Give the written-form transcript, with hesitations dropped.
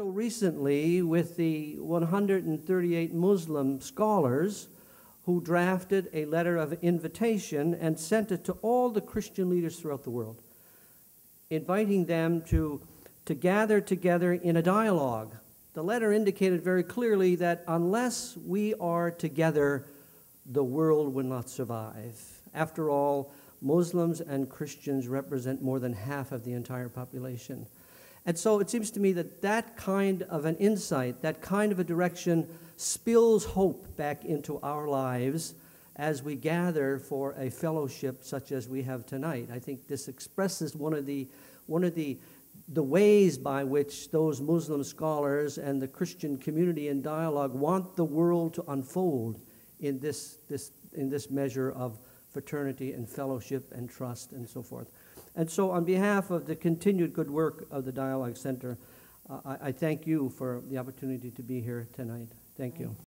so recently with the 138 Muslim scholars who drafted a letter of invitation and sent it to all the Christian leaders throughout the world, inviting them to gather together in a dialogue. The letter indicated very clearly that unless we are together, the world will not survive. After all, Muslims and Christians represent more than half of the entire population. And so it seems to me that that kind of an insight, that kind of a direction, spills hope back into our lives as we gather for a fellowship such as we have tonight. I think this expresses one of the ways by which those Muslim scholars and the Christian community in dialogue want the world to unfold in this measure of fraternity and fellowship and trust and so forth. And so on behalf of the continued good work of the Dialogue Center, I thank you for the opportunity to be here tonight. Thank you.